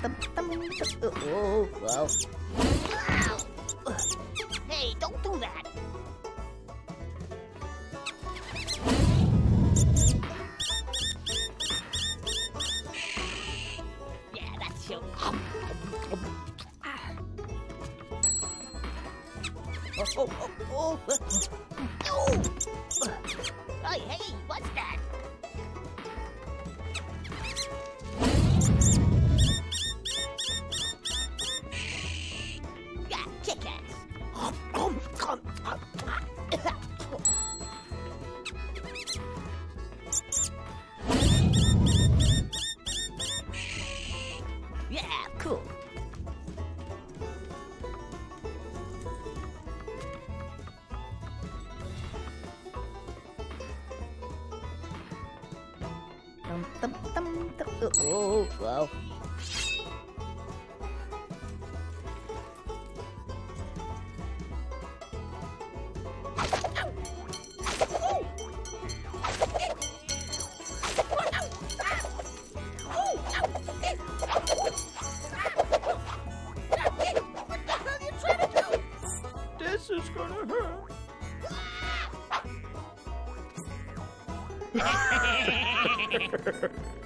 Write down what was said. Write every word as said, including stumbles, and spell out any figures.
Oh, well. Wow. Hey, don't do that. Yeah, that's you. Oh, oh, oh, oh. Oh. Hey, hey, what's that? Oh, well. This is gonna hurt.